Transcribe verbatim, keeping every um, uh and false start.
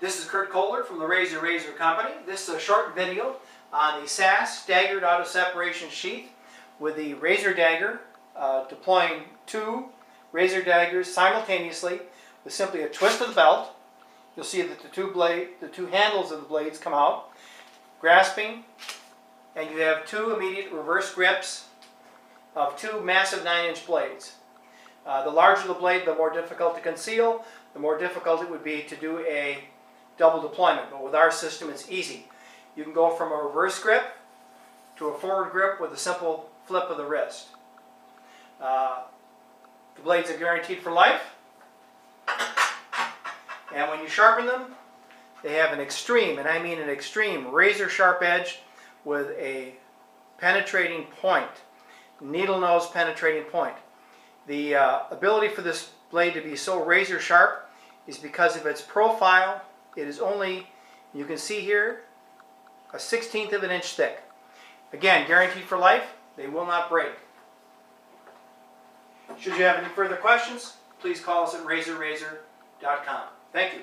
This is Curtis Koehler from the Razor Razor Company. This is a short video on the S A S staggered auto separation sheath with the RazorDagger, uh, deploying two RazorDaggers simultaneously with simply a twist of the belt. You'll see that the two blade, the two handles of the blades come out, grasping, and you have two immediate reverse grips of two massive nine inch blades. Uh, the larger the blade, the more difficult to conceal, the more difficult it would be to do a double deployment, but with our system it's easy. You can go from a reverse grip to a forward grip with a simple flip of the wrist. Uh, the blades are guaranteed for life, and when you sharpen them, they have an extreme, and I mean an extreme, razor sharp edge with a penetrating point, needle nose penetrating point. The uh, ability for this blade to be so razor sharp is because of its profile. It is only, you can see here, a sixteenth of an inch thick. Again, guaranteed for life. They will not break. Should you have any further questions, please call us at razor razor dot com. Thank you.